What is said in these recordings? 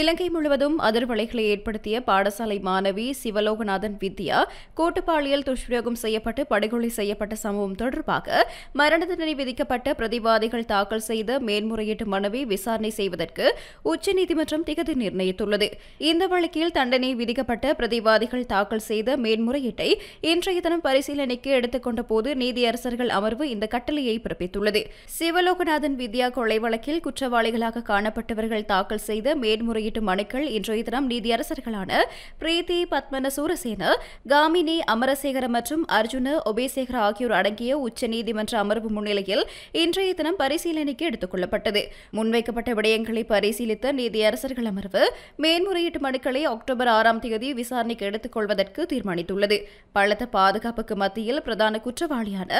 இலங்கை முழுவதும் அதிர்வலைகளை ஏற்படுத்திய பாடசாலை மாணவி சிவலோகநாதன் வித்தியா கோட்டுப்பாளையில் துஷ்பிரயோகம் செய்யப்பட்டு படுகொலை செய்யப்பட்ட சம்பவம் தொடர்பாக மரண தண்டனை விதிக்கப்பட்ட பிரதிவாதிகள் தாக்கல் செய்த மேன்முறையீட்டு மனுவை விசாரணை செய்வதற்கு உச்சநீதிமன்றம் திகதி நிர்ணயித்துள்ளது. இந்த வழக்கில் தண்டனை விதிக்கப்பட்ட பிரதிவாதிகள் தாக்கல் செய்த மேன்முறையீட்டை இன்றைய தினம் பரிசீலனைக்கு எடுத்துக் கொண்ட போது நீதியரசர்கள் அமர்வு இந்த கட்டளையை பிறப்பித்துள்ளது. சிவலோகநாதன் வித்தியா கொலை வழக்கில் குற்றவாளிகளாக காணப்பட்டவர்கள் தாக்கல் செய்த மேன்முறை மனுக்கள் இன்றைய தினம் நீதியரசர்களான பிரீத்தி பத்மன சூரசேன, காமினி அமரசேகர மற்றும் அர்ஜுன ஒபேசேகர ஆகியோர் அடங்கிய உச்சநீதிமன்ற அமர்வு முன்னிலையில் இன்றைய தினம் பரிசீலனைக்கு எடுத்துக் கொள்ளப்பட்டது. முன்வைக்கப்பட்ட விடயங்களை பரிசீலித்த நீதியரசர்கள் அமர்வு மேன்முறையீட்டு மனுக்களை அக்டோபர் 6 தேதி விசாரணைக்கு எடுத்துக் கொள்வதற்கு தீர்மானித்துள்ளது. பலத்த பாதுகாப்புக்கு மத்தியில் பிரதான குற்றவாளியான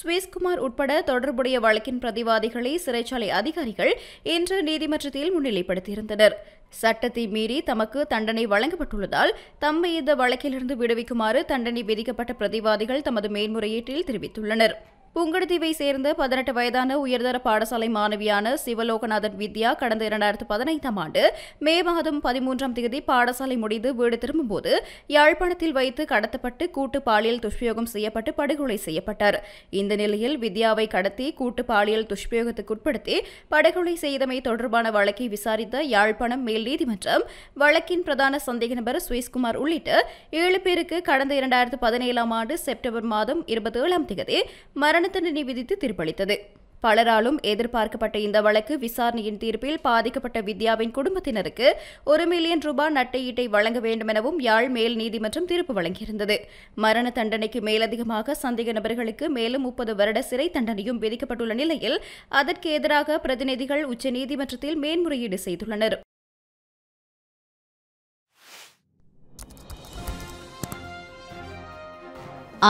சுவேஷ்குமார் உட்பட தொடர்புடைய வழக்கின் பிரதிவாதிகளை சிறைச்சாலை அதிகாரிகள் இன்று நீதிமன்றத்தில் முன்னிலைப்படுத்தியிருந்தனர். சட்டத்தை மீறி தமக்கு தண்டனை வழங்கப்பட்டுள்ளதால் தம்மை இந்த வழக்கிலிருந்து விடுவிக்குமாறு தண்டனை விதிக்கப்பட்ட பிரதிவாதிகள் தமது மேன்முறையீட்டில் தெரிவித்துள்ளனர். புங்குடுதீவை சேர்ந்த 18 வயதான உயர்தர பாடசாலை மாணவியான சிவலோகநாதன் வித்யா கடந்த 2015 ஆம் ஆண்டு மே மாதம் 13 ஆம் தேதி பாடசாலை முடிந்து வீடு திரும்பும்போது யாழ்ப்பாணத்தில் வைத்து கடத்தப்பட்டு கூட்டு பாலியல் துஷ்பிரயோகம் செய்யப்பட்டு படுகொலை செய்யப்பட்டார். இந்த நிலையில் வித்யாவை கடத்தி கூட்டு பாலியல் துஷ்பிரயோகத்துக்குட்படுத்தி படுகொலை செய்தமை தொடர்பான வழக்கை விசாரித்த யாழ்ப்பாணம் மேல் நீதிமன்றம் வழக்கின் பிரதான சந்தேக நபர் சுவேஷ்குமார் உள்ளிட்ட 7 பேருக்கு கடந்த 2017 ஆம் ஆண்டு செப்டம்பர் மாதம் 27 ஆம் தேதி தண்டனை விதித்து தீர்ப்பளித்தது. பலராலும் எதிர்பார்க்கப்பட்ட இந்த வழக்கு விசாரணையின் தீர்ப்பில் பாதிக்கப்பட்ட வித்யாவின் குடும்பத்தினருக்கு $1 மில்லியன் நட்டஈட்டை வழங்க வேண்டும் எனவும் யாழ் மேல் நீதிமன்றம் தீர்ப்பு வழங்கியிருந்தது. மரண தண்டனைக்கு மேலதிகமாக சந்தேக நபர்களுக்கு மேலும் 30 வருட சிறை தண்டனையும் விதிக்கப்பட்டுள்ள நிலையில் அதற்கு எதிராக பிரதிநிதிகள் உச்சநீதிமன்றத்தில் மேன்முறையீடு செய்துள்ளனர்.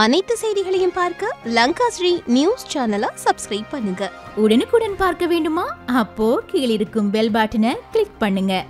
அனைத்து செய்திகளையும் பார்க்க லங்காஸ்ரீ நியூஸ் சேனலை சப்ஸ்கிரைப் பண்ணுங்க. உடனுக்குடன் பார்க்க வேண்டுமா? அப்போ கீழிருக்கும் பெல் பட்டனை கிளிக் பண்ணுங்க.